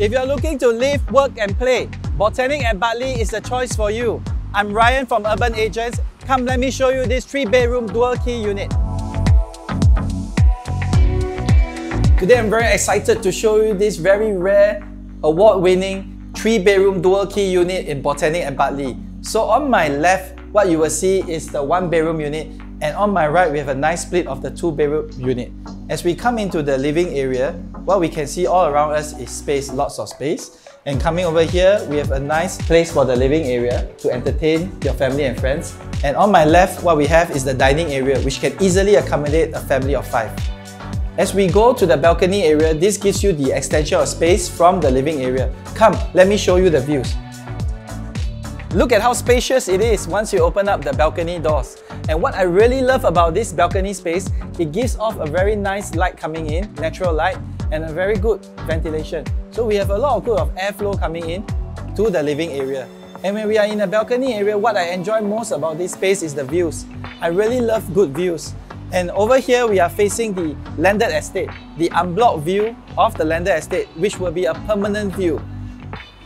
If you're looking to live, work and play, Botanique at Bartley is the choice for you. I'm Ryan from Urban Agents. Come, let me show you this 3-bedroom dual-key unit. Today I'm very excited to show you this very rare, award-winning 3-bedroom dual-key unit in Botanique at Bartley. So on my left, what you will see is the 1-bedroom unit, and on my right, we have a nice split of the 2-bedroom unit. As we come into the living area, what we can see all around us is space, lots of space. And coming over here, we have a nice place for the living area to entertain your family and friends. And on my left, what we have is the dining area, which can easily accommodate a family of 5. As we go to the balcony area, this gives you the extension of space from the living area. Come, let me show you the views. Look at how spacious it is once you open up the balcony doors. And what I really love about this balcony space, it gives off a very nice light coming in, natural light, and a very good ventilation. So we have a lot of good airflow coming in to the living area. And when we are in the balcony area, what I enjoy most about this space is the views. I really love good views. And over here, we are facing the landed estate, the unblocked view of the landed estate, which will be a permanent view.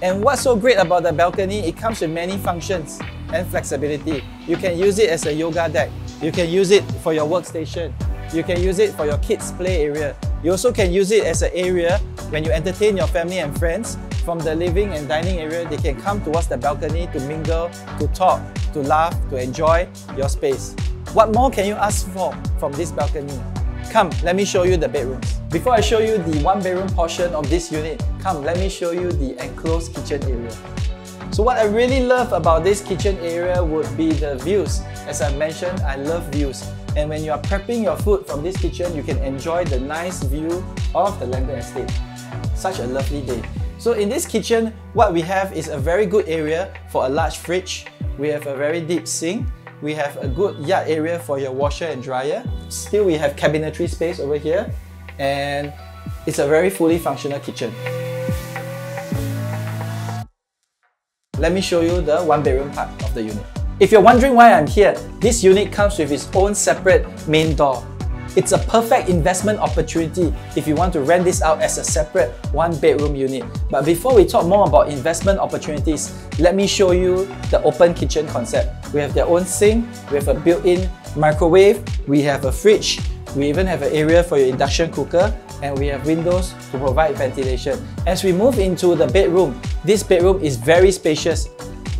And what's so great about the balcony, it comes with many functions and flexibility. You can use it as a yoga deck. You can use it for your workstation. You can use it for your kids' play area. You also can use it as an area when you entertain your family and friends. From the living and dining area, they can come towards the balcony to mingle, to talk, to laugh, to enjoy your space. What more can you ask for from this balcony? Come, let me show you the bedrooms. Before I show you the 1-bedroom portion of this unit, come, let me show you the enclosed kitchen area. So what I really love about this kitchen area would be the views. As I mentioned, I love views. And when you are prepping your food from this kitchen, you can enjoy the nice view of the landed estate. Such a lovely day. So in this kitchen, what we have is a very good area for a large fridge. We have a very deep sink. We have a good yard area for your washer and dryer. Still, we have cabinetry space over here. And it's a very fully functional kitchen. Let me show you the 1-bedroom part of the unit. If you're wondering why I'm here, this unit comes with its own separate main door. It's a perfect investment opportunity if you want to rent this out as a separate 1-bedroom unit. But before we talk more about investment opportunities, let me show you the open kitchen concept. We have their own sink, we have a built-in microwave, we have a fridge, we even have an area for your induction cooker, and we have windows to provide ventilation. As we move into the bedroom, this bedroom is very spacious.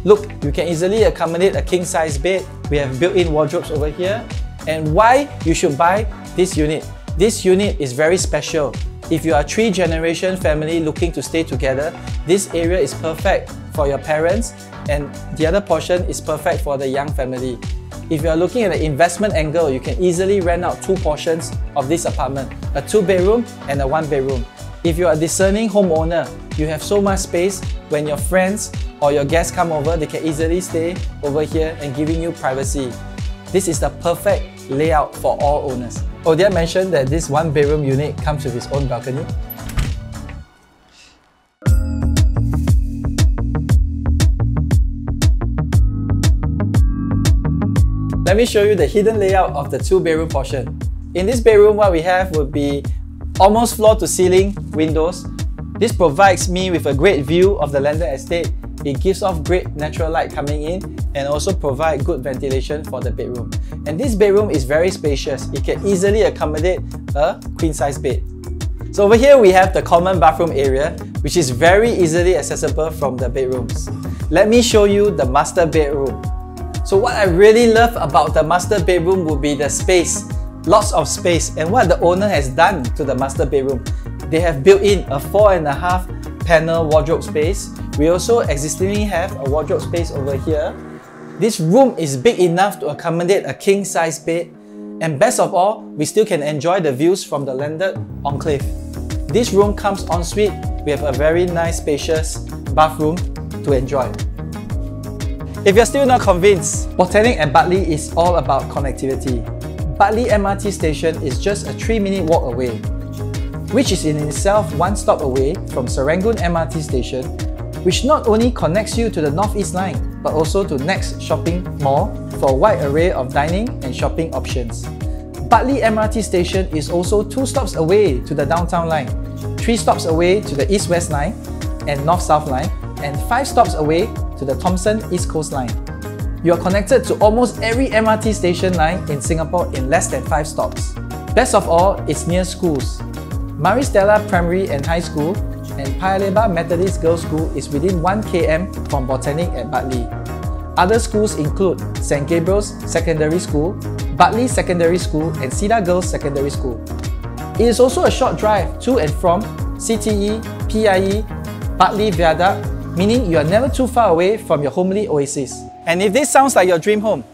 Look, you can easily accommodate a king-size bed. We have built-in wardrobes over here. And why you should buy this unit? This unit is very special. If you are a 3-generation family looking to stay together, this area is perfect for your parents, and the other portion is perfect for the young family. If you are looking at an investment angle, you can easily rent out 2 portions of this apartment, a 2-bedroom and a 1-bedroom. If you are a discerning homeowner, you have so much space. When your friends or your guests come over, they can easily stay over here and giving you privacy. This is the perfect layout for all owners. Oh, did I mention that this 1-bedroom unit comes with its own balcony? Let me show you the hidden layout of the 2-bedroom portion. In this bedroom, what we have would be almost floor-to-ceiling windows. This provides me with a great view of the landed estate. It gives off great natural light coming in and also provide good ventilation for the bedroom. And this bedroom is very spacious. It can easily accommodate a queen-size bed. So over here we have the common bathroom area, which is very easily accessible from the bedrooms. Let me show you the master bedroom. So what I really love about the master bedroom would be the space. Lots of space, and what the owner has done to the master bedroom. They have built in a 4.5 panel wardrobe space. We also existingly have a wardrobe space over here. This room is big enough to accommodate a king-size bed, and best of all, we still can enjoy the views from the landed enclave. This room comes en suite. We have a very nice spacious bathroom to enjoy. If you're still not convinced, Botanique at Bartley is all about connectivity. Bartley MRT station is just a 3-minute walk away, which is in itself one stop away from Serangoon MRT station, which not only connects you to the North East Line, but also to Next Shopping Mall for a wide array of dining and shopping options. Bartley MRT station is also 2 stops away to the Downtown Line, 3 stops away to the East-West Line, and North-South Line, and 5 stops away to the Thomson East Coast Line. You are connected to almost every MRT station line in Singapore in less than 5 stops. Best of all, it's near schools. Maris Stella Primary and High School and Paya Lebar Methodist Girls' School is within 1 km from Botanique at Bartley. Other schools include St Gabriel's Secondary School, Bartley Secondary School and Cedar Girls Secondary School. It is also a short drive to and from CTE, PIE, Bartley Viaduct, meaning you are never too far away from your homely oasis. And if this sounds like your dream home,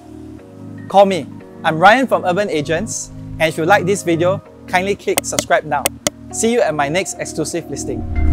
call me. I'm Ryan from Urban Agents, and if you like this video, kindly click subscribe now. See you at my next exclusive listing.